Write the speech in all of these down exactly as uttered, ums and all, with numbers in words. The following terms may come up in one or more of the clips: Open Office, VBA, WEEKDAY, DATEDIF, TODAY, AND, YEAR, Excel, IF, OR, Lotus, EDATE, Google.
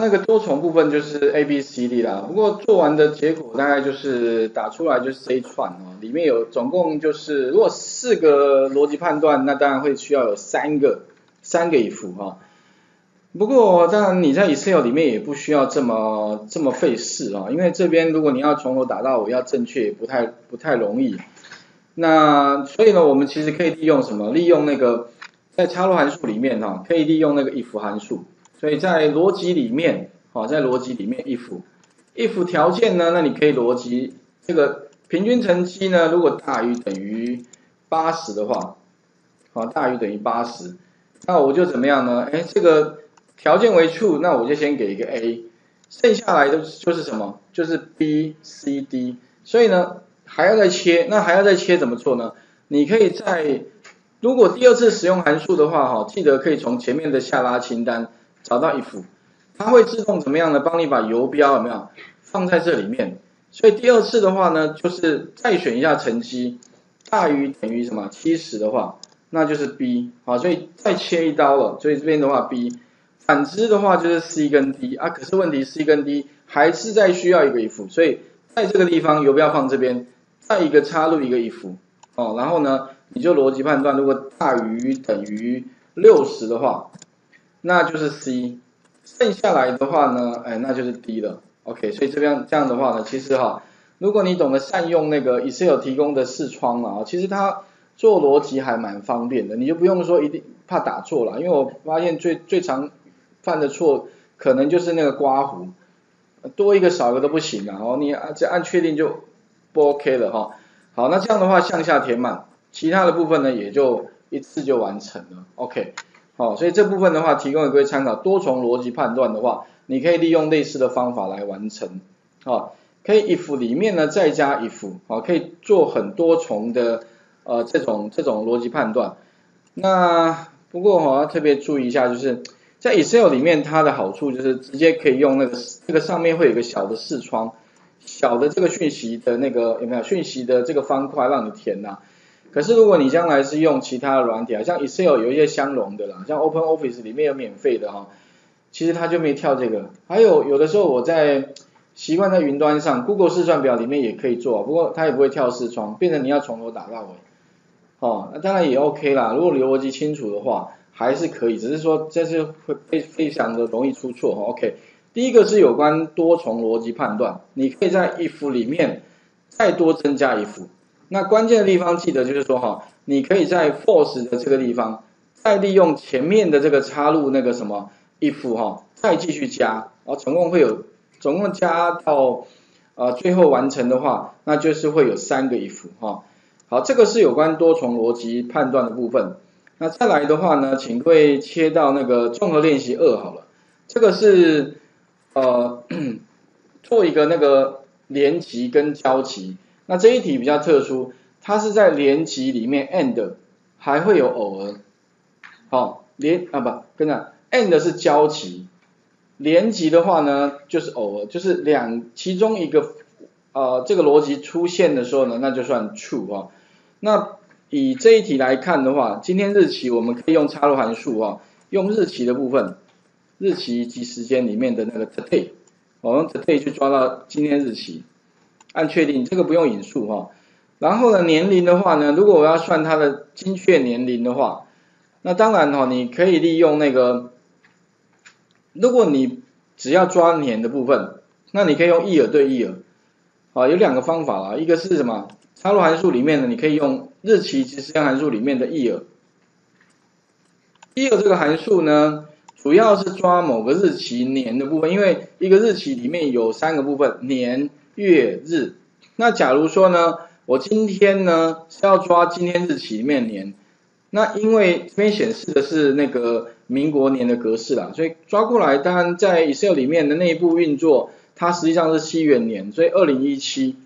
那个多重部分就是 A B C D 啦，不过做完的结果大概就是打出来就是这一串哦，里面有总共就是如果四个逻辑判断，那当然会需要有三个三个 if 哈。不过当然你在 Excel 里面也不需要这么这么费事哦，因为这边如果你要从头打到尾要正确不太不太容易。那所以呢，我们其实可以利用什么？利用那个在插入函数里面哈，可以利用那个 if 函数。所以在逻辑里面，好，在逻辑里面 if if 条件呢，那你可以逻辑这个平均成绩呢，如果大于等于八十的话，好，大于等于八十，那我就怎么样呢？哎，这个条件为 true， 那我就先给一个 A， 剩下来的就是什么？就是 B、C、D。所以呢，还要再切，那还要再切怎么做呢？你可以在如果第二次使用函数的话，哈，记得可以从前面的下拉清单。找到 if， 它会自动怎么样呢？帮你把游标有没有放在这里面？所以第二次的话呢，就是再选一下成绩大于等于什么七十的话，那就是 B 好，所以再切一刀了。所以这边的话 B， 反之的话就是 C 跟 D 啊。可是问题 C 跟 D 还是在需要一个 if， 所以在这个地方游标放这边，再一个插入一个 if 哦，然后呢你就逻辑判断，如果大于等于六十的话。那就是 C， 剩下来的话呢，哎，那就是 D 了。OK， 所以这边这样的话呢，其实哈，如果你懂得善用那个 Excel 提供的视窗啊，其实它做逻辑还蛮方便的，你就不用说一定怕打错了，因为我发现最最常犯的错可能就是那个刮胡，多一个少一个都不行啊，哦，你只按确定就不 OK 了哈。好，那这样的话向下填满，其他的部分呢也就一次就完成了。OK。好，所以这部分的话，提供给各位参考。多重逻辑判断的话，你可以利用类似的方法来完成。好，可以 if 里面呢再加 if， 好，可以做很多重的呃这种这种逻辑判断。那不过哈、哦、要特别注意一下，就是在 Excel 里面它的好处就是直接可以用那个这个上面会有一个小的视窗，小的这个讯息的那个有没有讯息的这个方块让你填呐、啊。可是如果你将来是用其他的软体啊，像 Excel 有一些相容的啦，像 Open Office 里面有免费的哈，其实它就没跳这个。还有有的时候我在习惯在云端上 ，Google 试算表里面也可以做，不过它也不会跳视窗，变成你要从头打到尾。哦，那当然也 OK 啦，如果逻辑清楚的话，还是可以，只是说这是会非常的容易出错哈。OK， 第一个是有关多重逻辑判断，你可以在 if 里面再多增加 if。那关键的地方记得就是说哈，你可以在 false 的这个地方，再利用前面的这个插入那个什么 if 哈，再继续加，哦，总共会有，总共加到呃最后完成的话，那就是会有三个 if 哈。好，这个是有关多重逻辑判断的部分。那再来的话呢，请各位切到那个综合练习二好了，这个是呃做一个那个联集跟交集。那这一题比较特殊，它是在连集里面 and 还会有偶尔，好、哦、连啊不跟着 and 是交集，连集的话呢就是偶尔，就是两其中一个呃这个逻辑出现的时候呢，那就算 true 哈、哦。那以这一题来看的话，今天日期我们可以用插入函数哈、哦，用日期的部分，日期及时间里面的那个 today， 我、哦、用 today 去抓到今天日期。按确定，这个不用引数哈。然后呢，年龄的话呢，如果我要算它的精确年龄的话，那当然哈、哦，你可以利用那个，如果你只要抓年的部分，那你可以用 year 对 year， 啊，有两个方法啦，一个是什么？插入函数里面呢，你可以用日期及时间函数里面的 year。year 这个函数呢，主要是抓某个日期年的部分，因为一个日期里面有三个部分，年。月日，那假如说呢，我今天呢是要抓今天日期里面年，那因为这边显示的是那个民国年的格式啦，所以抓过来，当然在 Excel 里面的内部运作，它实际上是西元年，所以二零一七。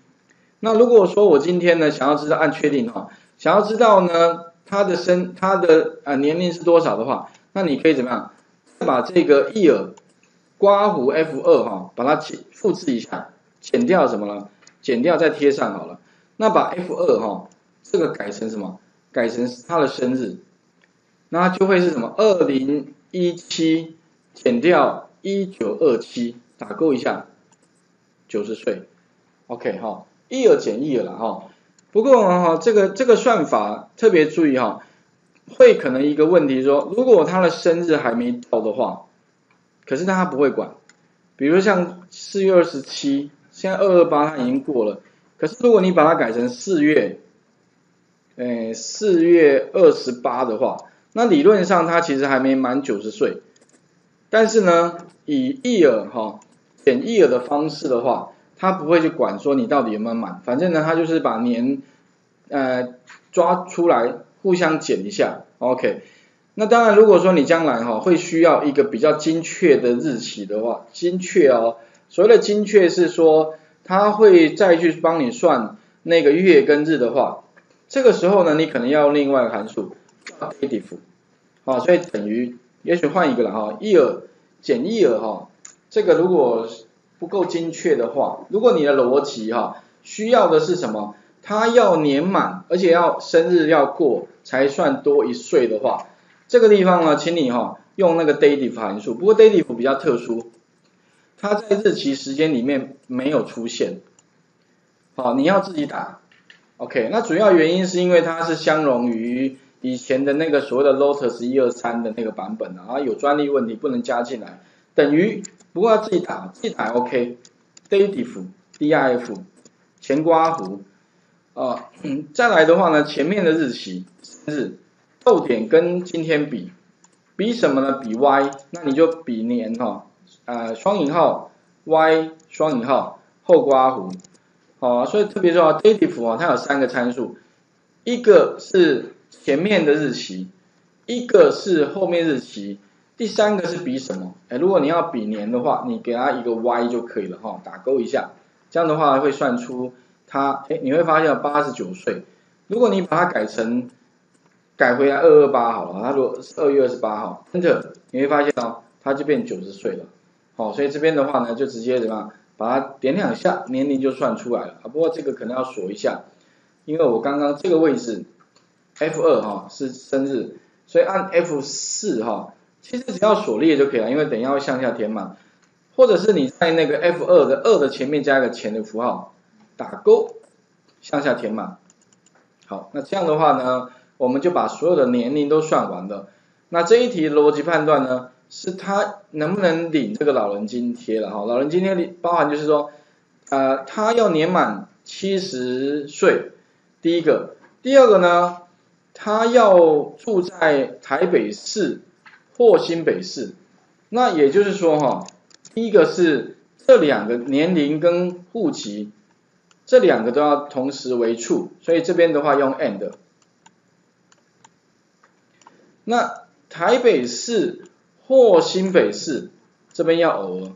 那如果说我今天呢想要知道按确定哈，想要知道呢它的生它的啊、呃、年龄是多少的话，那你可以怎么样，把这个 year 刮胡 F 二 哈，把它复制一下。减掉什么呢？减掉再贴上好了。那把 F 二 哈、哦，这个改成什么？改成他的生日，那就会是什么？ 二零一七减掉一九二七打勾一下，九十岁 ，OK 哈、哦，一而减一而啦哈、哦。不过哈、哦，这个这个算法特别注意哈、哦，会可能一个问题说，如果他的生日还没到的话，可是他不会管，比如像四月二十七，现在二二八他已经过了，可是如果你把它改成四月，诶四月二十八的话，那理论上他其实还没满九十岁。但是呢，以 year 哈减 year 的方式的话，他不会去管说你到底有没有满，反正呢，他就是把年呃抓出来互相减一下 ，OK。那当然，如果说你将来哈会需要一个比较精确的日期的话，精确哦，所谓的精确是说他会再去帮你算那个月跟日的话，这个时候呢，你可能要用另外一个函数 DATEDIF， 好，所以等于。也许换一个了哈 ，year 减 year 哈，这个如果不够精确的话，如果你的逻辑哈需要的是什么？它要年满，而且要生日要过才算多一岁的话，这个地方呢，请你哈用那个 DATEDIF 函数。不过 DATEDIF 比较特殊，它在日期时间里面没有出现，好，你要自己打。OK， 那主要原因是因为它是相容于。以前的那个所谓的 Lotus 一二三的那个版本啊，有专利问题不能加进来，等于不过要自己打，自己打 OK。DATEDIF D I F 前刮弧啊、嗯，再来的话呢，前面的日期生日逗点跟今天比，比什么呢？比 Y， 那你就比年哈、哦，呃双引号 Y 双引号后刮弧，好、啊，所以特别说 DATEDIF 啊，它有三个参数，一个是前面的日期，一个是后面日期，第三个是比什么？哎，如果你要比年的话，你给它一个 Y 就可以了哈，打勾一下，这样的话会算出它。哎，你会发现八十九岁。如果你把它改成改回来二二八好了，它如果是二月二十八号 ，Enter， 你会发现哦，它就变九十岁了。好，所以这边的话呢，就直接怎么样，把它点两下，年龄就算出来了。不过这个可能要锁一下，因为我刚刚这个位置。F 二 哈是生日，所以按 F 四 哈，其实只要锁列就可以了，因为等一下会向下填满，或者是你在那个 F 二 的二的前面加一个前的符号，打勾，向下填满。好，那这样的话呢，我们就把所有的年龄都算完了。那这一题逻辑判断呢，是他能不能领这个老人津贴了哈？老人津贴包含就是说，呃，他要年满七十岁，第一个，第二个呢？他要住在台北市或新北市，那也就是说哈，第一个是这两个年龄跟户籍，这两个都要同时为处，所以这边的话用 A N D。那台北市或新北市这边要偶尔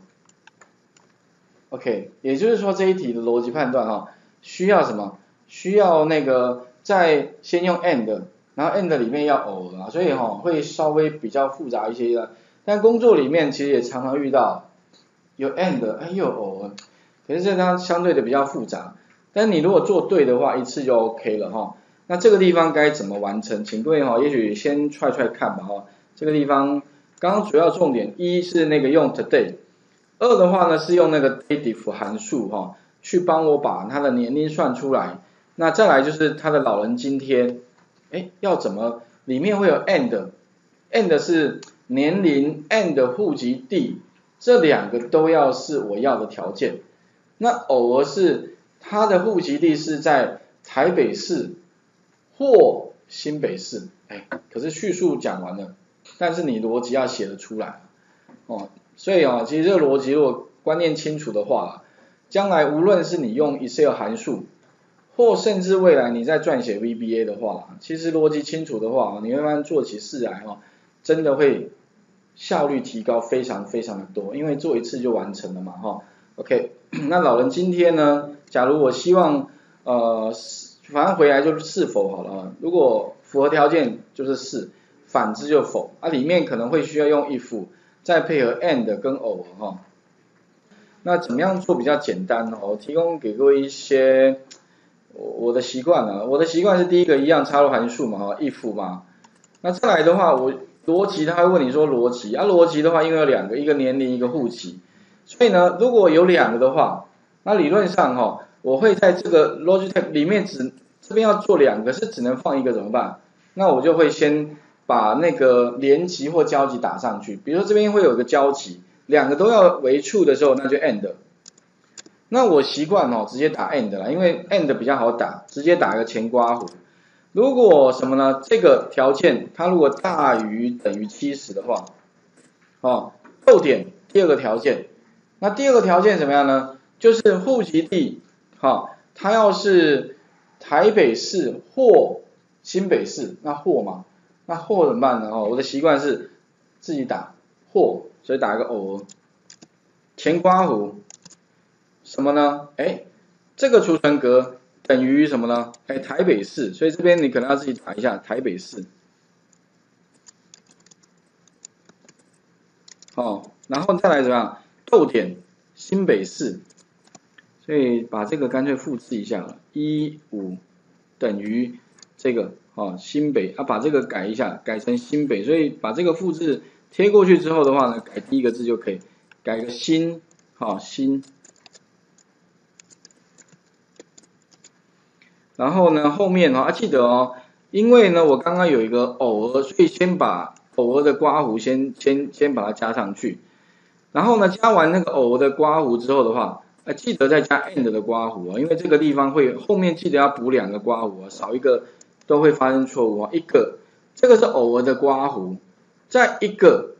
，OK， 也就是说这一题的逻辑判断哈，需要什么？需要那个。再先用 A N D， 然后 A N D 里面要偶了，所以哈、哦、会稍微比较复杂一些的。但工作里面其实也常常遇到有 A N D， 哎又偶了，可是这它相对的比较复杂。但你如果做对的话，一次就 OK 了哈、哦。那这个地方该怎么完成？请各位哈、哦，也许先踹踹看吧哈、哦。这个地方刚刚主要重点一是那个用 today， 二的话呢是用那个 DATEDIF 函数哈、哦，去帮我把它的年龄算出来。那再来就是他的老人津贴，哎，要怎么？里面会有 A N D，A N D 是年龄 ，A N D 户籍地，这两个都要是我要的条件。那偶尔是他的户籍地是在台北市或新北市，哎，可是叙述讲完了，但是你逻辑要写得出来，哦，所以啊、哦，其实这个逻辑如果观念清楚的话，将来无论是你用 Excel 函数。或甚至未来你在撰写 V B A 的话，其实逻辑清楚的话，你慢慢做起事来哦，真的会效率提高非常非常的多，因为做一次就完成了嘛哈。OK， 那老人津贴呢？假如我希望呃，反正回来就是是否好了，如果符合条件就是是，反之就否。啊，里面可能会需要用 if， 再配合 and 跟偶哈。那怎么样做比较简单哦？我提供给各位一些。我的习惯呢、啊，我的习惯是第一个一样插入函数嘛，哈 ，if 嘛，那再来的话，我逻辑他会问你说逻辑啊，逻辑的话因为有两个，一个年龄一个户籍，所以呢如果有两个的话，那理论上哈，我会在这个 Logitech 里面只这边要做两个，是只能放一个怎么办？那我就会先把那个连级或交集打上去，比如说这边会有一个交集，两个都要为 true 的时候，那就 and。那我习惯哦直接打 and 啦，因为 and 比较好打，直接打一个前括弧。如果什么呢？这个条件它如果大于等于七十的话，哦，逗点第二个条件。那第二个条件怎么样呢？就是户籍地，哈、哦，它要是台北市或新北市，那或嘛，那或怎么办呢？哦，我的习惯是自己打或，所以打一个偶尔前括弧。什么呢？哎，这个储存格等于什么呢？哎，台北市，所以这边你可能要自己打一下台北市。哦，然后再来怎么样？逗点新北市，所以把这个干脆复制一下了。一五等于这个哦新北，啊把这个改一下，改成新北，所以把这个复制贴过去之后的话呢，改第一个字就可以，改个新，好、哦、新。然后呢，后面哦，啊记得哦，因为呢我刚刚有一个偶尔，所以先把偶尔的刮弧先先先把它加上去，然后呢加完那个偶尔的刮弧之后的话，啊记得再加 and 的刮弧啊，因为这个地方会后面记得要补两个刮弧啊，少一个都会发生错误啊。一个这个是偶尔的刮弧，再一个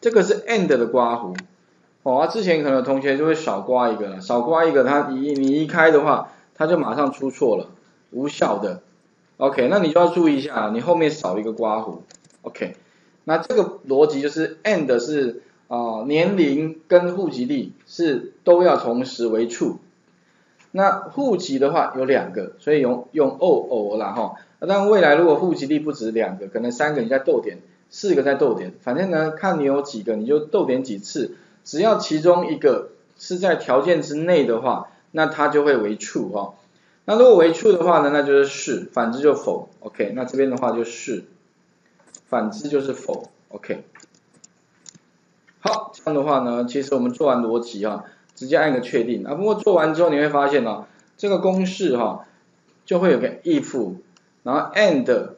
这个是 and 的刮弧，哦啊之前可能同学就会少刮一个了，少刮一个它你你一开的话，它就马上出错了。无效的 ，OK， 那你就要注意一下，你后面少一个刮弧 ，OK， 那这个逻辑就是 and 是啊、呃、年龄跟户籍地是都要同时为 true， 那户籍的话有两个，所以用用 O 偶啦哈，但未来如果户籍地不止两个，可能三个你再逗点，四个再逗点，反正呢看你有几个你就逗点几次，只要其中一个是在条件之内的话，那它就会为 true 哈、哦。那如果为 true 的话呢，那就是是，反之就否 ，OK。那这边的话就是，反之就是否 ，OK。好，这样的话呢，其实我们做完逻辑啊，直接按个确定啊。不过做完之后你会发现啊，这个公式哈、啊，就会有个 if， 然后 and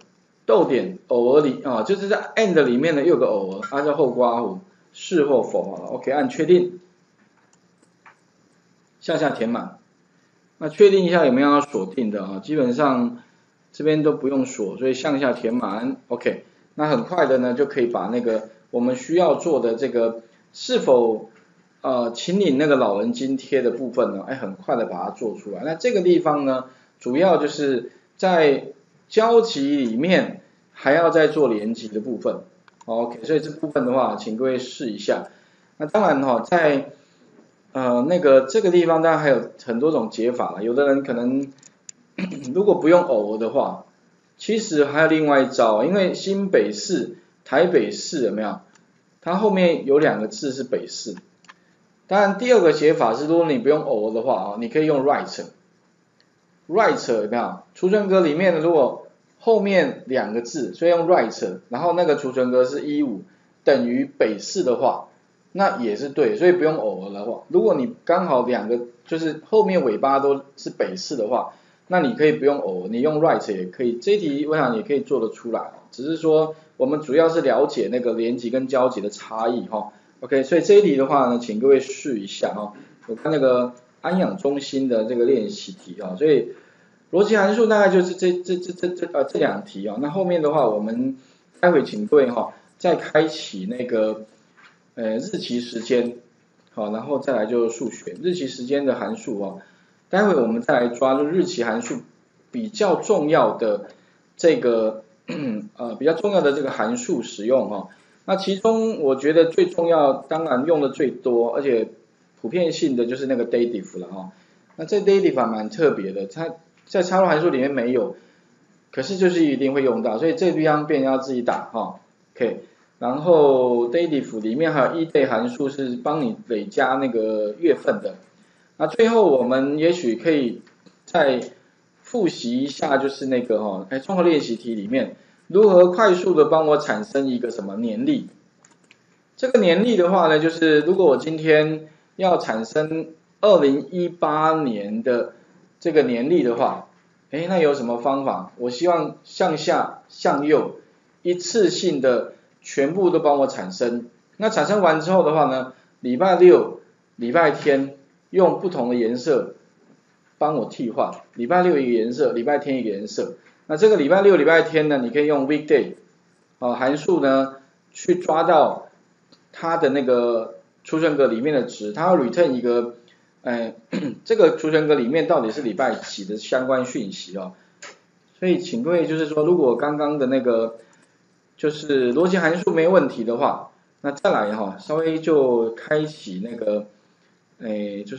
逗点偶尔里啊，就是在 and 里面呢又有个偶尔，它叫后括弧，是或否好了 ，OK， 按确定，向下填满。那确定一下有没有要锁定的啊？基本上这边都不用锁，所以向下填满 ，OK。那很快的呢就可以把那个我们需要做的这个是否呃请领那个老人津贴的部分呢，哎，很快的把它做出来。那这个地方呢，主要就是在交集里面还要再做联集的部分 ，OK。所以这部分的话，请各位试一下。那当然哈、哦，在呃，那个这个地方当然还有很多种解法了，有的人可能如果不用偶的话，其实还有另外一招，因为新北市、台北市有没有？它后面有两个字是北市。当然第二个解法是，如果你不用偶的话啊，你可以用 right，right right, 有没有？储存格里面如果后面两个字，所以用 right， 然后那个储存格是一五等于北市的话。那也是对，所以不用偶尔的话，如果你刚好两个就是后面尾巴都是北市的话，那你可以不用偶尔，你用 right 也可以。这一题我想也可以做得出来，只是说我们主要是了解那个联集跟交集的差异哈。OK， 所以这一题的话呢，请各位试一下哈。我看那个安养中心的这个练习题啊，所以逻辑函数大概就是这这这这这呃这两题啊。那后面的话，我们待会请各位哈再开启那个。呃，日期时间，好，然后再来就是数学日期时间的函数啊，待会我们再来抓就日期函数比较重要的这个呃比较重要的这个函数使用哈、啊，那其中我觉得最重要，当然用的最多，而且普遍性的就是那个 DATEDIF 了哈、啊，那这 DATEDIF 蛮特别的，它在插入函数里面没有，可是就是一定会用到，所以这地方变要自己打哈、啊、，OK。然后 DATEDIF 里面还有 EDATE 函数是帮你累加那个月份的。那最后我们也许可以再复习一下，就是那个哈、哦，哎，综合练习题里面如何快速的帮我产生一个什么年历？这个年历的话呢，就是如果我今天要产生二零一八年的这个年历的话，哎，那有什么方法？我希望向下、向右，一次性的全部都帮我产生。那产生完之后的话呢，礼拜六、礼拜天用不同的颜色帮我替换，礼拜六一个颜色，礼拜天一个颜色。那这个礼拜六、礼拜天呢，你可以用 weekday 啊函数呢去抓到它的那个储存格里面的值，它要 return 一个，哎，这个储存格里面到底是礼拜几的相关讯息哦。所以请各位就是说，如果刚刚的那个就是逻辑函数没问题的话，那再来哈、哦，稍微就开启那个，哎，就是。